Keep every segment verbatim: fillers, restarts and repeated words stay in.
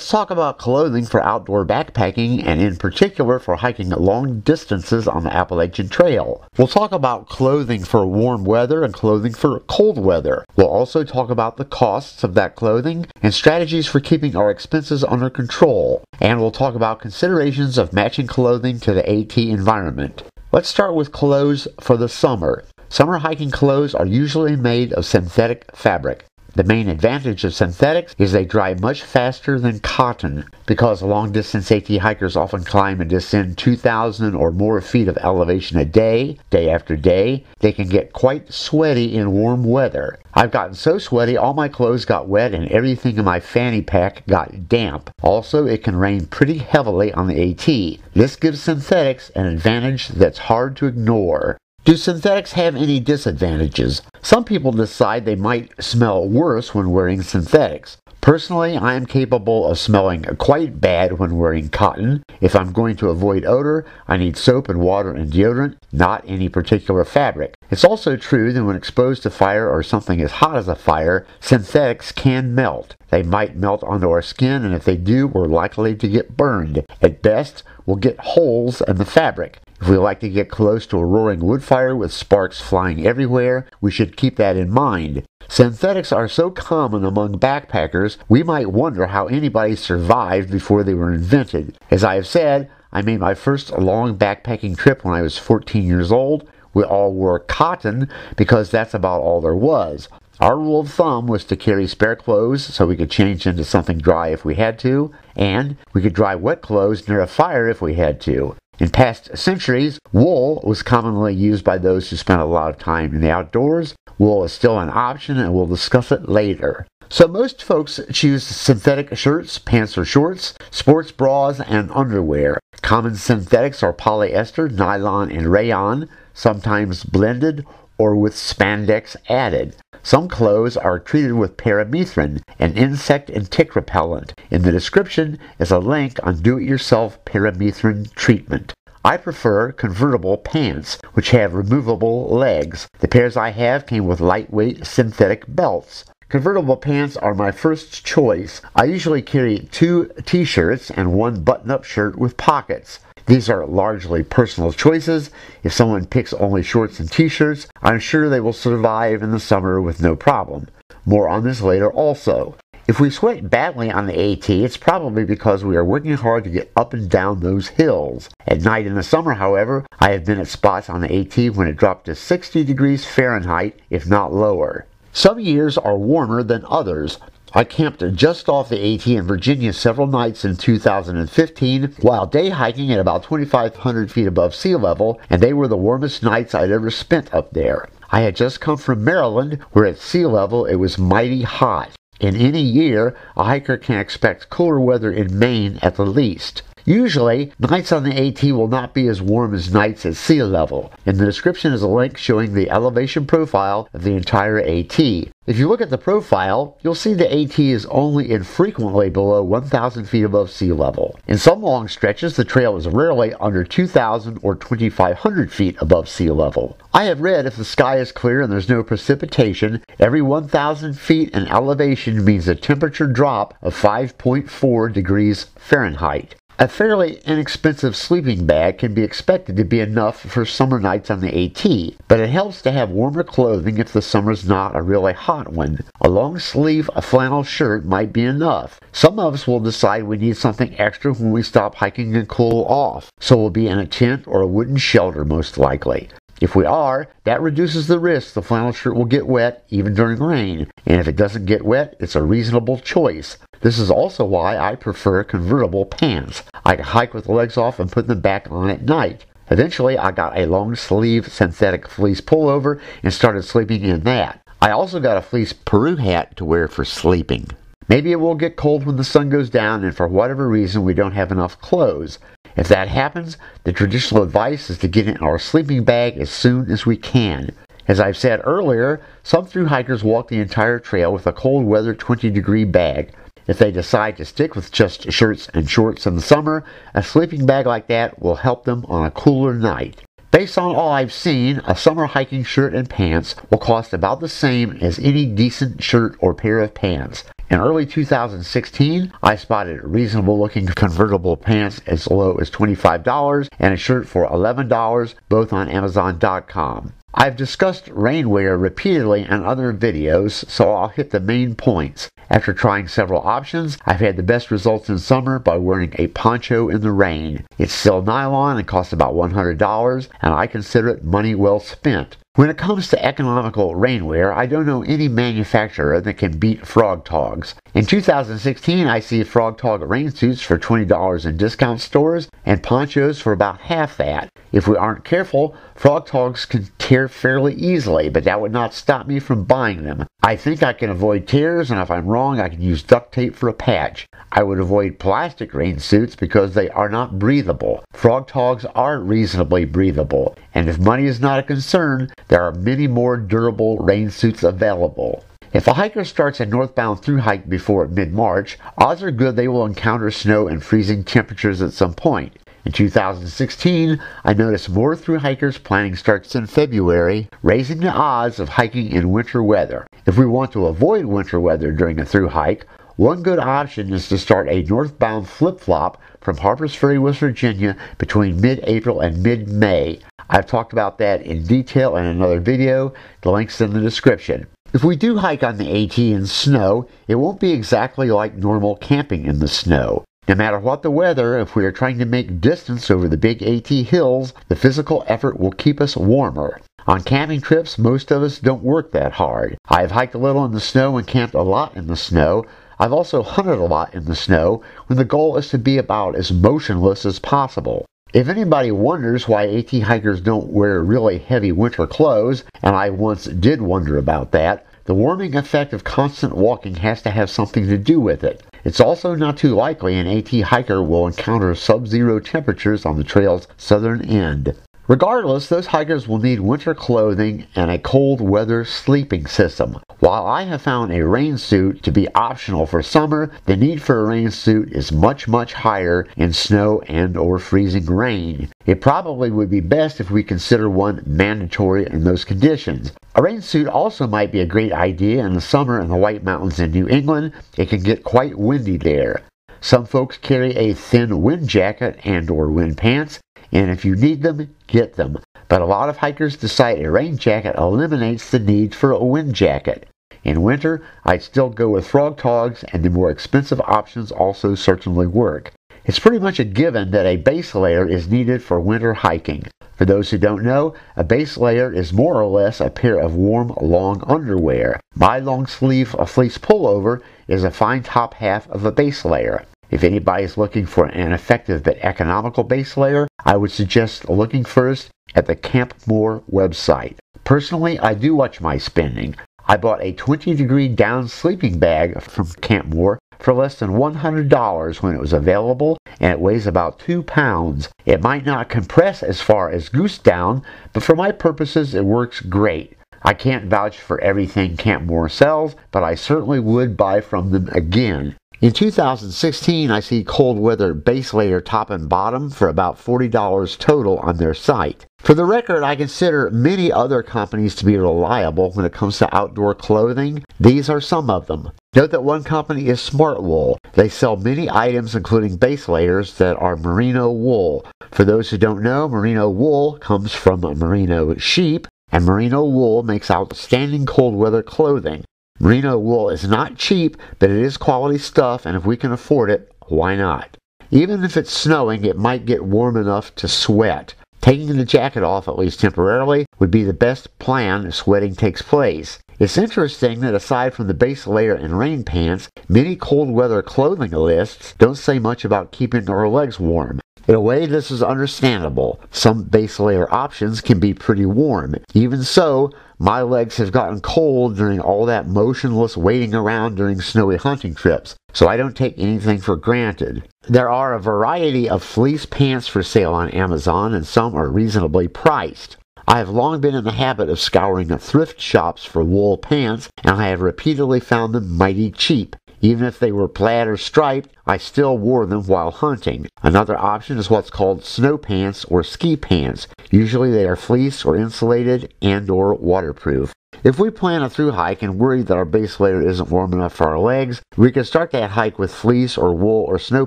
Let's talk about clothing for outdoor backpacking, and in particular for hiking long distances on the Appalachian Trail. We'll talk about clothing for warm weather and clothing for cold weather. We'll also talk about the costs of that clothing and strategies for keeping our expenses under control. And we'll talk about considerations of matching clothing to the AT environment. Let's start with clothes for the summer. Summer hiking clothes are usually made of synthetic fabric. The main advantage of synthetics is they dry much faster than cotton. Because long-distance AT hikers often climb and descend two thousand or more feet of elevation a day, day after day, they can get quite sweaty in warm weather. I've gotten so sweaty all my clothes got wet and everything in my fanny pack got damp. Also, it can rain pretty heavily on the AT. This gives synthetics an advantage that's hard to ignore. Do synthetics have any disadvantages? Some people decide they might smell worse when wearing synthetics. Personally, I am capable of smelling quite bad when wearing cotton. If I'm going to avoid odor, I need soap and water and deodorant, not any particular fabric. It's also true that when exposed to fire or something as hot as a fire, synthetics can melt. They might melt onto our skin, and if they do, we're likely to get burned. At best, we'll get holes in the fabric. If we like to get close to a roaring wood fire with sparks flying everywhere, we should keep that in mind. Synthetics are so common among backpackers, we might wonder how anybody survived before they were invented. As I have said, I made my first long backpacking trip when I was fourteen years old. We all wore cotton because that's about all there was. Our rule of thumb was to carry spare clothes so we could change into something dry if we had to, and we could dry wet clothes near a fire if we had to. In past centuries, wool was commonly used by those who spent a lot of time in the outdoors. Wool is still an option, and we'll discuss it later. So most folks choose synthetic shirts, pants or shorts, sports bras, and underwear. Common synthetics are polyester, nylon, and rayon, sometimes blended or with spandex added. Some clothes are treated with permethrin, an insect and tick repellent. In the description is a link on do-it-yourself permethrin treatment. I prefer convertible pants, which have removable legs. The pairs I have came with lightweight synthetic belts. Convertible pants are my first choice. I usually carry two t-shirts and one button-up shirt with pockets. These are largely personal choices. If someone picks only shorts and t-shirts, I'm sure they will survive in the summer with no problem. More on this later also. If we sweat badly on the AT, it's probably because we are working hard to get up and down those hills. At night in the summer, however, I have been at spots on the AT when it dropped to sixty degrees Fahrenheit, if not lower. Some years are warmer than others. I camped just off the AT in Virginia several nights in two thousand fifteen while day hiking at about twenty-five hundred feet above sea level, and they were the warmest nights I'd ever spent up there. I had just come from Maryland, where at sea level it was mighty hot. In any year, a hiker can expect cooler weather in Maine at the least. Usually, nights on the AT will not be as warm as nights at sea level. In the description is a link showing the elevation profile of the entire AT. If you look at the profile, you'll see the AT is only infrequently below one thousand feet above sea level. In some long stretches, the trail is rarely under two thousand or twenty-five hundred feet above sea level. I have read if the sky is clear and there's no precipitation, every one thousand feet in elevation means a temperature drop of five point four degrees Fahrenheit. A fairly inexpensive sleeping bag can be expected to be enough for summer nights on the AT, but it helps to have warmer clothing if the summer's not a really hot one. A long sleeve a flannel shirt might be enough. Some of us will decide we need something extra when we stop hiking and cool off, so we'll be in a tent or a wooden shelter most likely. If we are, that reduces the risk the flannel shirt will get wet even during rain, and if it doesn't get wet, it's a reasonable choice. This is also why I prefer convertible pants. I can hike with the legs off and put them back on at night. Eventually, I got a long sleeve synthetic fleece pullover and started sleeping in that. I also got a fleece Peru hat to wear for sleeping. Maybe it will get cold when the sun goes down and for whatever reason we don't have enough clothes. If that happens, the traditional advice is to get in our sleeping bag as soon as we can. As I've said earlier, some thru hikers walk the entire trail with a cold weather twenty degree bag. If they decide to stick with just shirts and shorts in the summer, a sleeping bag like that will help them on a cooler night. Based on all I've seen, a summer hiking shirt and pants will cost about the same as any decent shirt or pair of pants. In early two thousand sixteen, I spotted reasonable looking convertible pants as low as twenty-five dollars and a shirt for eleven dollars, both on Amazon dot com. I've discussed rainwear repeatedly in other videos, so I'll hit the main points. After trying several options, I've had the best results in summer by wearing a poncho in the rain. It's still nylon and costs about one hundred dollars, and I consider it money well spent. When it comes to economical rainwear, I don't know any manufacturer that can beat Frogg Toggs. In two thousand sixteen, I see Frogg Togg rain suits for twenty dollars in discount stores and ponchos for about half that. If we aren't careful, Frogg Toggs can tear fairly easily, but that would not stop me from buying them. I think I can avoid tears, and if I'm wrong, I can use duct tape for a patch. I would avoid plastic rain suits because they are not breathable. Frogg Toggs are reasonably breathable, and if money is not a concern, there are many more durable rain suits available. If a hiker starts a northbound thru-hike before mid-March, odds are good they will encounter snow and freezing temperatures at some point. In two thousand sixteen, I noticed more thru-hikers planning starts in February, raising the odds of hiking in winter weather. If we want to avoid winter weather during a thru-hike, one good option is to start a northbound flip-flop from Harpers Ferry, West Virginia between mid-April and mid-May. I've talked about that in detail in another video. The link's in the description. If we do hike on the AT in snow, it won't be exactly like normal camping in the snow. No matter what the weather, if we are trying to make distance over the big AT hills, the physical effort will keep us warmer. On camping trips, most of us don't work that hard. I have hiked a little in the snow and camped a lot in the snow. I've also hunted a lot in the snow when the goal is to be about as motionless as possible. If anybody wonders why AT hikers don't wear really heavy winter clothes, and I once did wonder about that, the warming effect of constant walking has to have something to do with it. It's also not too likely an AT hiker will encounter sub-zero temperatures on the trail's southern end. Regardless, those hikers will need winter clothing and a cold weather sleeping system. While I have found a rain suit to be optional for summer, the need for a rain suit is much, much higher in snow and or freezing rain. It probably would be best if we consider one mandatory in those conditions. A rain suit also might be a great idea in the summer in the White Mountains in New England. It can get quite windy there. Some folks carry a thin wind jacket and or wind pants, and if you need them, get them. But a lot of hikers decide a rain jacket eliminates the need for a wind jacket. In winter, I'd still go with Frogg Toggs, and the more expensive options also certainly work. It's pretty much a given that a base layer is needed for winter hiking. For those who don't know, a base layer is more or less a pair of warm, long underwear. My long sleeve fleece pullover is a fine top half of a base layer. If anybody is looking for an effective but economical base layer, I would suggest looking first at the CampMor website. Personally, I do watch my spending. I bought a twenty degree down sleeping bag from CampMor for less than one hundred dollars when it was available, and it weighs about two pounds. It might not compress as far as goose down, but for my purposes it works great. I can't vouch for everything CampMor sells, but I certainly would buy from them again. In two thousand sixteen, I see cold weather base layer top and bottom for about forty dollars total on their site. For the record, I consider many other companies to be reliable when it comes to outdoor clothing. These are some of them. Note that one company is Smartwool. They sell many items including base layers that are merino wool. For those who don't know, merino wool comes from merino sheep, and merino wool makes outstanding cold weather clothing. Merino wool is not cheap, but it is quality stuff, and if we can afford it, why not? Even if it's snowing, it might get warm enough to sweat. Taking the jacket off, at least temporarily, would be the best plan if sweating takes place. It's interesting that aside from the base layer and rain pants, many cold weather clothing lists don't say much about keeping our legs warm. In a way, this is understandable. Some base layer options can be pretty warm. Even so, my legs have gotten cold during all that motionless waiting around during snowy hunting trips, so I don't take anything for granted. There are a variety of fleece pants for sale on Amazon, and some are reasonably priced. I have long been in the habit of scouring thrift shops for wool pants, and I have repeatedly found them mighty cheap. Even if they were plaid or striped, I still wore them while hunting. Another option is what's called snow pants or ski pants. Usually they are fleece or insulated and or waterproof. If we plan a through hike and worry that our base layer isn't warm enough for our legs, we can start that hike with fleece or wool or snow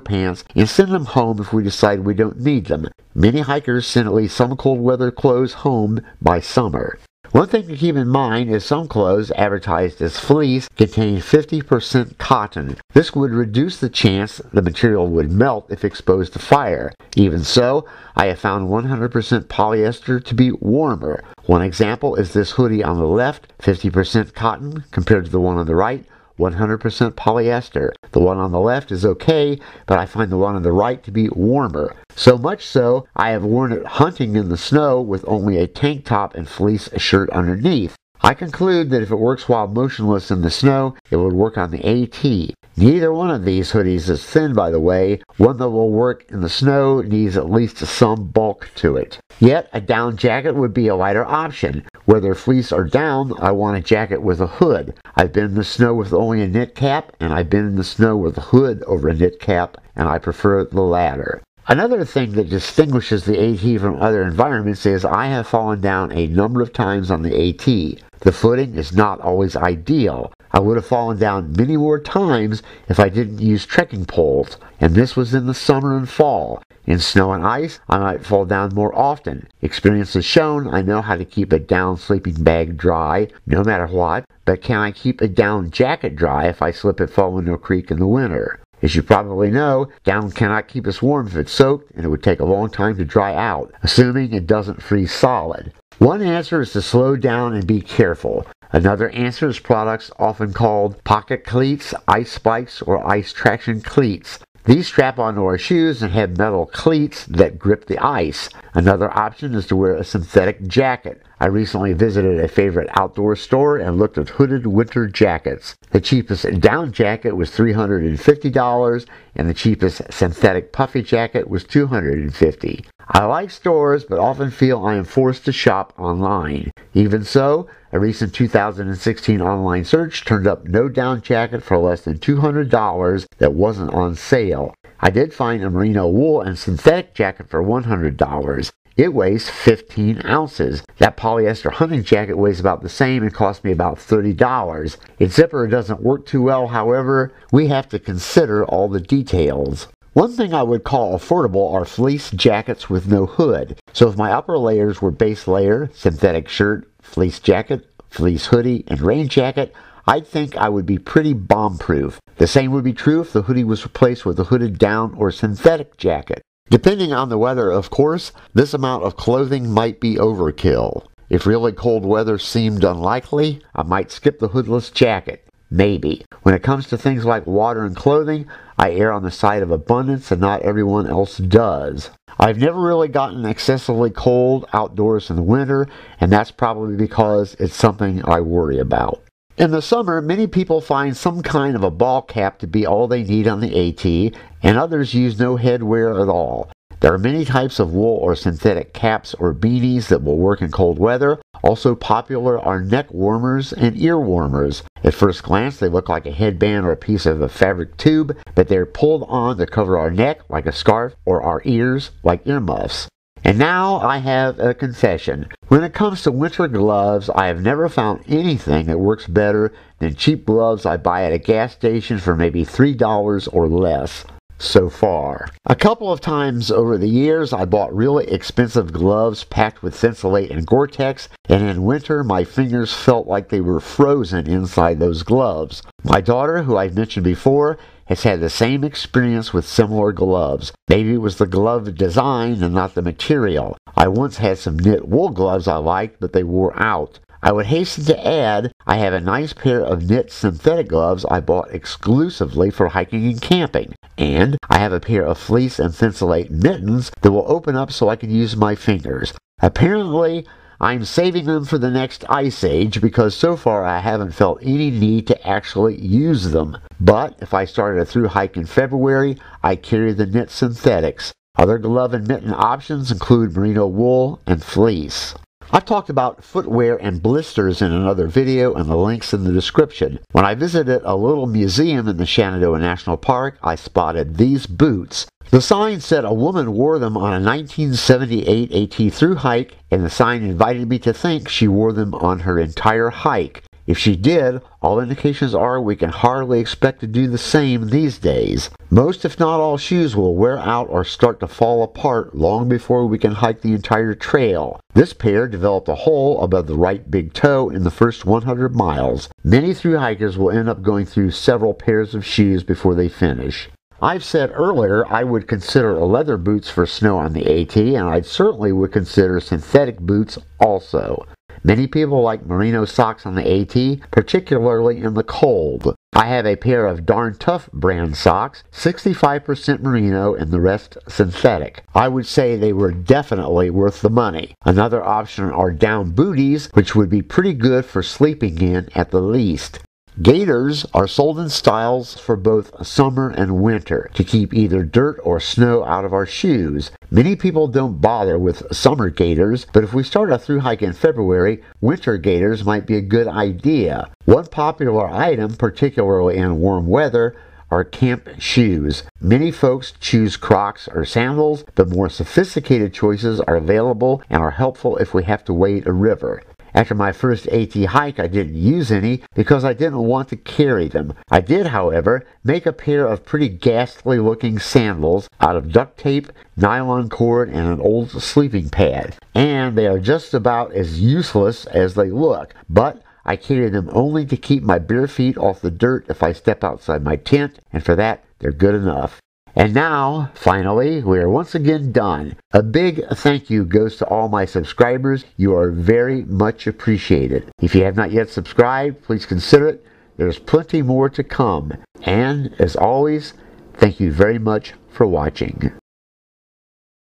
pants and send them home if we decide we don't need them. Many hikers send at least some cold weather clothes home by summer. One thing to keep in mind is some clothes advertised as fleece contain fifty percent cotton. This would reduce the chance the material would melt if exposed to fire. Even so, I have found one hundred percent polyester to be warmer. One example is this hoodie on the left, fifty percent cotton compared to the one on the right, one hundred percent polyester. The one on the left is okay, but I find the one on the right to be warmer. So much so, I have worn it hunting in the snow with only a tank top and fleece shirt underneath. I conclude that if it works while motionless in the snow, it would work on the AT. Neither one of these hoodies is thin, by the way. One that will work in the snow needs at least some bulk to it. Yet, a down jacket would be a lighter option. Whether fleece or down, I want a jacket with a hood. I've been in the snow with only a knit cap, and I've been in the snow with a hood over a knit cap, and I prefer the latter. Another thing that distinguishes the AT from other environments is I have fallen down a number of times on the AT. The footing is not always ideal. I would have fallen down many more times if I didn't use trekking poles, and this was in the summer and fall. In snow and ice, I might fall down more often. Experience has shown I know how to keep a down sleeping bag dry, no matter what, but can I keep a down jacket dry if I slip and fall into a creek in the winter? As you probably know, down cannot keep us warm if it's soaked, and it would take a long time to dry out, assuming it doesn't freeze solid. One answer is to slow down and be careful. Another answer is products often called pocket cleats, ice spikes, or ice traction cleats. These strap onto our shoes and have metal cleats that grip the ice. Another option is to wear a synthetic jacket. I recently visited a favorite outdoor store and looked at hooded winter jackets. The cheapest down jacket was three hundred fifty dollars and the cheapest synthetic puffy jacket was two hundred fifty dollars. I like stores but often feel I am forced to shop online. Even so, a recent two thousand sixteen online search turned up no down jacket for less than two hundred dollars that wasn't on sale. I did find a merino wool and synthetic jacket for one hundred dollars. It weighs fifteen ounces. That polyester hunting jacket weighs about the same and cost me about thirty dollars. Its zipper doesn't work too well, however, we have to consider all the details. One thing I would call affordable are fleece jackets with no hood. So if my upper layers were base layer, synthetic shirt, fleece jacket, fleece hoodie, and rain jacket, I think I would be pretty bomb-proof. The same would be true if the hoodie was replaced with a hooded down or synthetic jacket. Depending on the weather, of course, this amount of clothing might be overkill. If really cold weather seemed unlikely, I might skip the hoodless jacket. Maybe. When it comes to things like water and clothing, I err on the side of abundance and not everyone else does. I've never really gotten excessively cold outdoors in the winter, and that's probably because it's something I worry about. In the summer, many people find some kind of a ball cap to be all they need on the AT, and others use no headwear at all. There are many types of wool or synthetic caps or beanies that will work in cold weather. Also popular are neck warmers and ear warmers. At first glance, they look like a headband or a piece of a fabric tube, but they're pulled on to cover our neck like a scarf or our ears like earmuffs. And now I have a confession. When it comes to winter gloves, I have never found anything that works better than cheap gloves I buy at a gas station for maybe three dollars or less so far. A couple of times over the years, I bought really expensive gloves packed with Thinsulate and Gore-Tex, and in winter, my fingers felt like they were frozen inside those gloves. My daughter, who I've mentioned before, has had the same experience with similar gloves. Maybe it was the glove design and not the material. I once had some knit wool gloves I liked, but they wore out. I would hasten to add, I have a nice pair of knit synthetic gloves I bought exclusively for hiking and camping. And I have a pair of fleece and Thinsulate mittens that will open up so I can use my fingers. Apparently, I'm saving them for the next ice age because so far I haven't felt any need to actually use them. But if I started a through hike in February, I carry the knit synthetics. Other glove and mitten options include merino wool and fleece. I talked about footwear and blisters in another video, and the link's in the description. When I visited a little museum in the Shenandoah National Park, I spotted these boots. The sign said a woman wore them on a nineteen seventy-eight AT through hike, and the sign invited me to think she wore them on her entire hike. If she did, all indications are we can hardly expect to do the same these days. Most if not all shoes will wear out or start to fall apart long before we can hike the entire trail. This pair developed a hole above the right big toe in the first one hundred miles. Many thru hikers will end up going through several pairs of shoes before they finish. I've said earlier I would consider leather boots for snow on the AT, and I certainly would consider synthetic boots also. Many people like merino socks on the AT, particularly in the cold. I have a pair of Darn Tough brand socks, sixty-five percent merino and the rest synthetic. I would say they were definitely worth the money. Another option are down booties, which would be pretty good for sleeping in at the least. Gaiters are sold in styles for both summer and winter to keep either dirt or snow out of our shoes. Many people don't bother with summer gaiters, but if we start a thru hike in February, winter gaiters might be a good idea. One popular item, particularly in warm weather, are camp shoes. Many folks choose Crocs or sandals, but more sophisticated choices are available and are helpful if we have to wade a river. After my first AT hike, I didn't use any because I didn't want to carry them. I did, however, make a pair of pretty ghastly looking sandals out of duct tape, nylon cord, and an old sleeping pad. And they are just about as useless as they look, but I carry them only to keep my bare feet off the dirt if I step outside my tent, and for that, they're good enough. And now, finally, we are once again done. A big thank you goes to all my subscribers. You are very much appreciated. If you have not yet subscribed, please consider it. There's plenty more to come. And, as always, thank you very much for watching.